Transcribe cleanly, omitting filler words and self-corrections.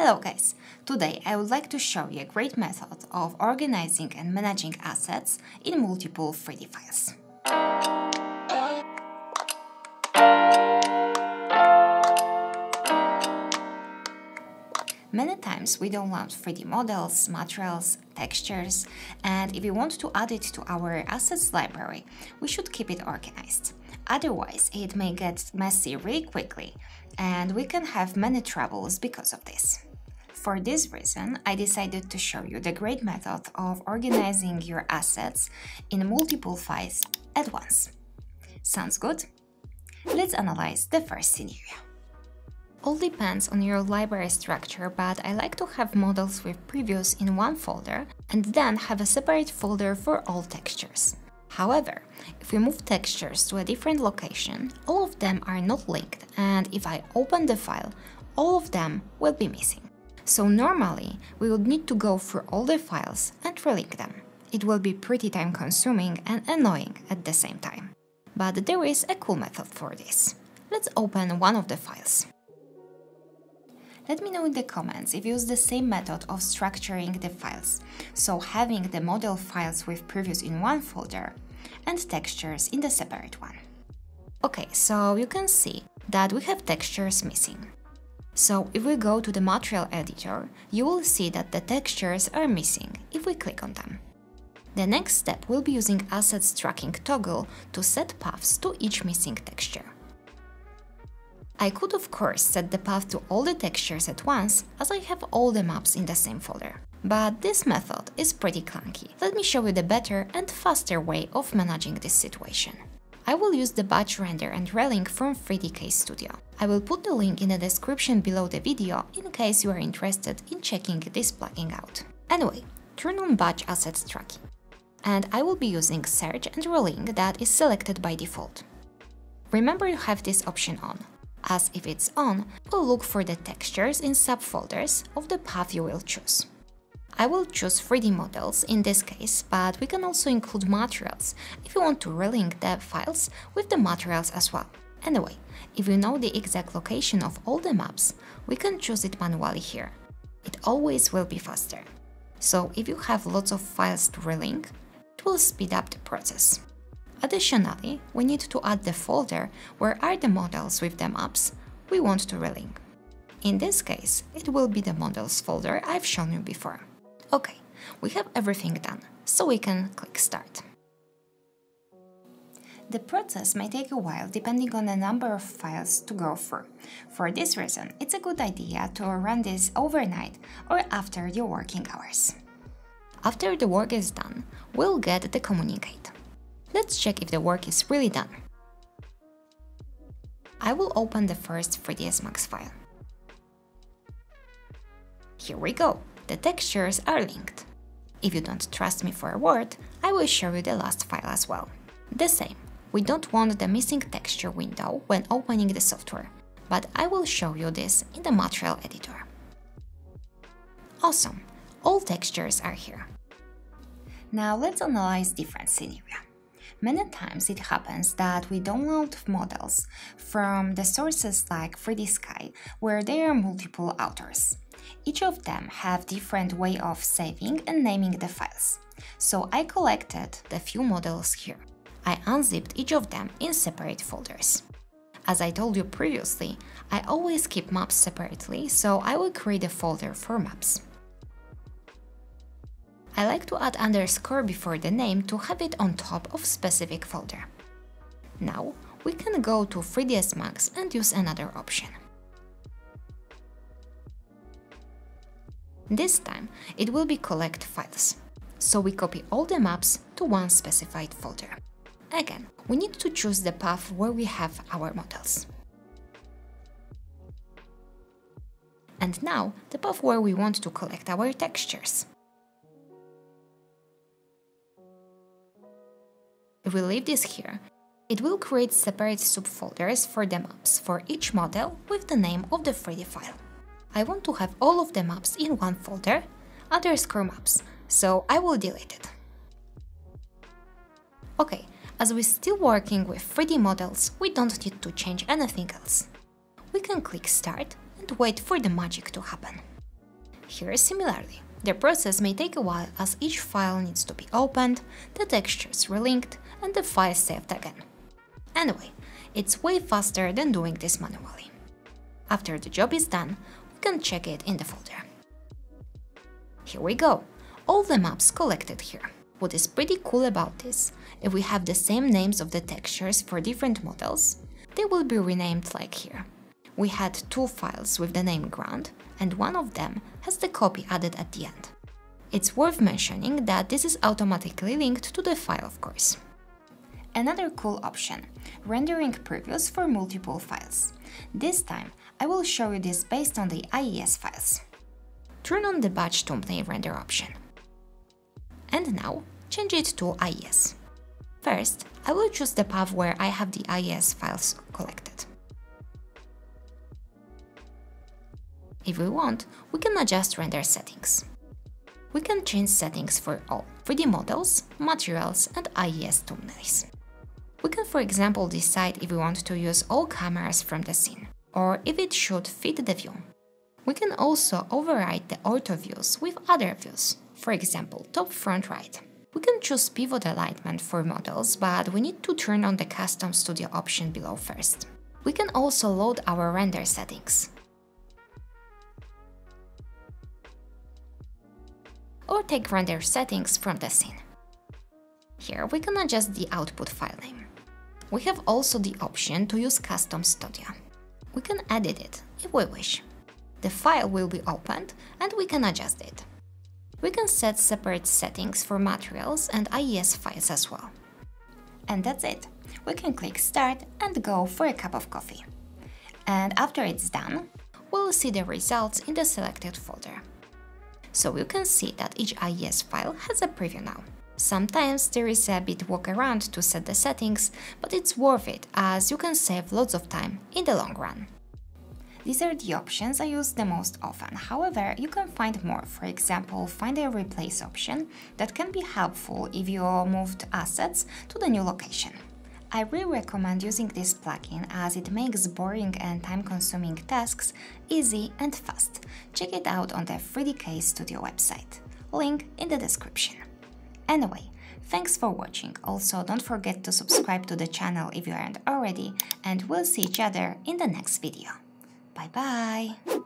Hello guys! Today I would like to show you a great method of organizing and managing assets in multiple 3D files. Many times we download 3D models, materials, textures, and if we want to add it to our assets library, we should keep it organized. Otherwise, it may get messy really quickly, and we can have many troubles because of this. For this reason, I decided to show you the great method of organizing your assets in multiple files at once. Sounds good? Let's analyze the first scenario. All depends on your library structure, but I like to have models with previews in one folder and then have a separate folder for all textures. However, if we move textures to a different location, all of them are not linked, and if I open the file, all of them will be missing. So normally, we would need to go through all the files and relink them. It will be pretty time-consuming and annoying at the same time. But there is a cool method for this. Let's open one of the files. Let me know in the comments if you use the same method of structuring the files, so having the model files with previews in one folder and textures in the separate one. Okay, so you can see that we have textures missing. So if we go to the material editor, you will see that the textures are missing if we click on them. The next step will be using assets tracking toggle to set paths to each missing texture. I could of course set the path to all the textures at once, as I have all the maps in the same folder. But this method is pretty clunky. Let me show you the better and faster way of managing this situation. I will use the Batch Render&Relink from 3D KStudio. I will put the link in the description below the video in case you are interested in checking this plugin out. Anyway, turn on Batch Assets Tracking. And I will be using Search and Relink that is selected by default. Remember you have this option on. As if it's on, we'll look for the textures in subfolders of the path you will choose. I will choose 3D models in this case, but we can also include materials if you want to relink the files with the materials as well. Anyway, if you know the exact location of all the maps, we can choose it manually here. It always will be faster. So if you have lots of files to relink, it will speed up the process. Additionally, we need to add the folder where are the models with the maps we want to relink. In this case, it will be the models folder I've shown you before. Okay, we have everything done, so we can click Start. The process may take a while depending on the number of files to go through. For this reason, it's a good idea to run this overnight or after your working hours. After the work is done, we'll get the communicate. Let's check if the work is really done. I will open the first 3ds Max file. Here we go, the textures are linked. If you don't trust me for a word, I will show you the last file as well. The same, we don't want the missing texture window when opening the software, but I will show you this in the material editor. Awesome, all textures are here. Now let's analyze different scenario. Many times it happens that we download models from the sources like 3D Sky, where there are multiple authors. Each of them have different way of saving and naming the files. So I collected the few models here. I unzipped each of them in separate folders. As I told you previously, I always keep maps separately, so I will create a folder for maps. I like to add underscore before the name to have it on top of specific folder. Now we can go to 3ds Max and use another option. This time it will be collect files, so we copy all the maps to one specified folder. Again, we need to choose the path where we have our models. And now the path where we want to collect our textures. If we leave this here, it will create separate subfolders for the maps for each model with the name of the 3D file. I want to have all of the maps in one folder, underscore maps, so I will delete it. Okay, as we're still working with 3D models, we don't need to change anything else. We can click Start and wait for the magic to happen. Here is similarly. The process may take a while as each file needs to be opened, the textures relinked, and the file saved again. Anyway, it's way faster than doing this manually. After the job is done, we can check it in the folder. Here we go, all the maps collected here. What is pretty cool about this, if we have the same names of the textures for different models, they will be renamed like here. We had two files with the name ground, and one of them has the copy added at the end. It's worth mentioning that this is automatically linked to the file, of course. Another cool option, rendering previews for multiple files. This time, I will show you this based on the IES files. Turn on the Batch Thumbnail Render option. And now, change it to IES. First, I will choose the path where I have the IES files collected. If we want, we can adjust render settings. We can change settings for all 3D models, materials, and IES thumbnails. We can, for example, decide if we want to use all cameras from the scene, or if it should fit the view. We can also override the auto views with other views, for example, top front right. We can choose pivot alignment for models, but we need to turn on the Custom Studio option below first. We can also load our render settings, or take render settings from the scene. Here we can adjust the output file name. We have also the option to use Custom Studio. We can edit it if we wish. The file will be opened and we can adjust it. We can set separate settings for materials and IES files as well. And that's it. We can click Start and go for a cup of coffee. And after it's done, we'll see the results in the selected folder. So you can see that each IES file has a preview now. Sometimes there is a bit walk around to set the settings, but it's worth it as you can save lots of time in the long run. These are the options I use the most often, however, you can find more, for example, find a replace option that can be helpful if you moved assets to the new location. I really recommend using this plugin as it makes boring and time-consuming tasks easy and fast. Check it out on the 3D KStudio website. Link in the description. Anyway, thanks for watching. Also, don't forget to subscribe to the channel if you aren't already, and we'll see each other in the next video. Bye bye!